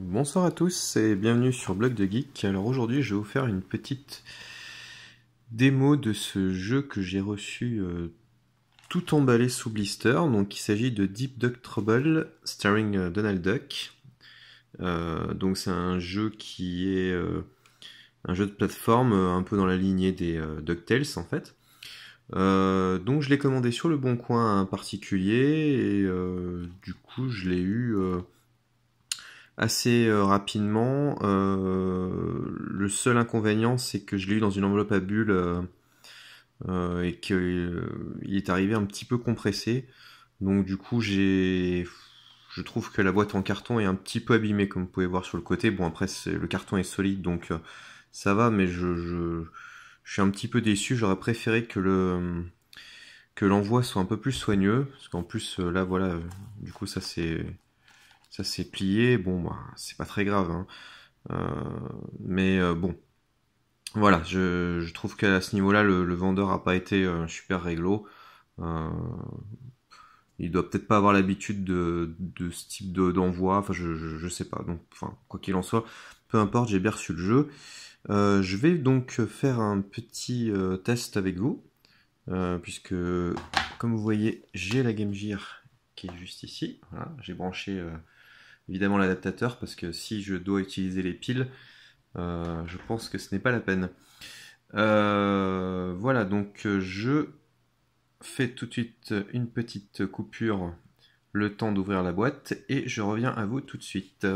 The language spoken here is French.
Bonsoir à tous et bienvenue sur Bloc de Geek. Alors aujourd'hui je vais vous faire une petite démo de ce jeu que j'ai reçu tout emballé sous blister. Donc il s'agit de Deep Duck Trouble starring Donald Duck. Donc c'est un jeu qui est un jeu de plateforme un peu dans la lignée des DuckTales en fait. Donc je l'ai commandé sur le Bon Coin à un particulier et du coup je l'ai eu assez rapidement. Le seul inconvénient c'est que je l'ai eu dans une enveloppe à bulles et qu'il est arrivé un petit peu compressé. Donc du coup je trouve que la boîte en carton est un petit peu abîmée comme vous pouvez voir sur le côté. Bon après le carton est solide donc ça va, mais je suis un petit peu déçu, j'aurais préféré que l'envoi soit un peu plus soigneux, parce qu'en plus là voilà, du coup ça s'est plié, bon bah, c'est pas très grave, hein. Mais bon, voilà, je trouve qu'à ce niveau-là le vendeur a pas été super réglo, il doit peut-être pas avoir l'habitude de ce type d'envoi, enfin je sais pas, donc enfin quoi qu'il en soit, peu importe, j'ai bien reçu le jeu. Je vais donc faire un petit test avec vous, puisque comme vous voyez j'ai la Game Gear qui est juste ici, voilà. J'ai branché évidemment l'adaptateur parce que si je dois utiliser les piles, je pense que ce n'est pas la peine. Voilà, donc je fais tout de suite une petite coupure, le temps d'ouvrir la boîte, et je reviens à vous tout de suite.